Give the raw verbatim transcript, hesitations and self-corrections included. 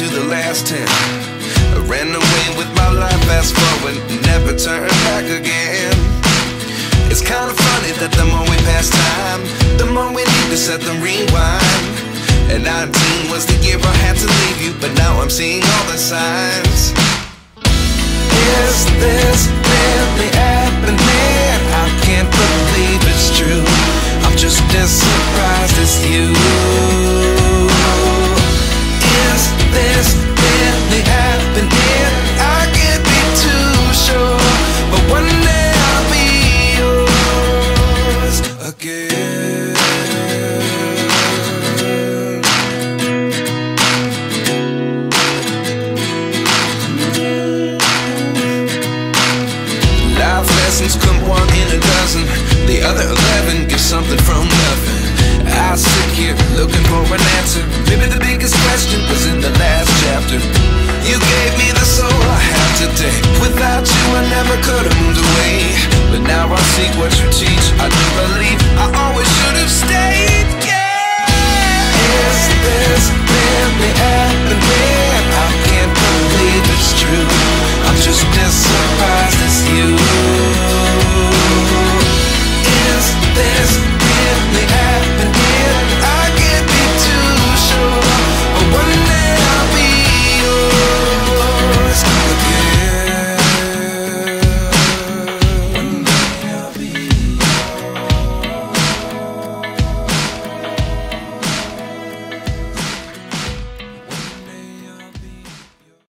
to the last ten. I ran away with my life, fast forward, never turn back again. It's kinda funny that the more we pass time, the more we need to set them rewind. And nineteen was the year I had to leave you, but now I'm seeing all the signs. Is this really happening? I can't believe it's true. I'm just as surprised as you. Is this really happening? I can't be too sure, but one day I'll be yours again. Come one in a dozen, the other eleven get something from nothing. I sit here looking for an answer. Maybe the biggest question was in the last chapter. You gave me the soul I have today. Without you I never could have moved away, but now I see what you teach me.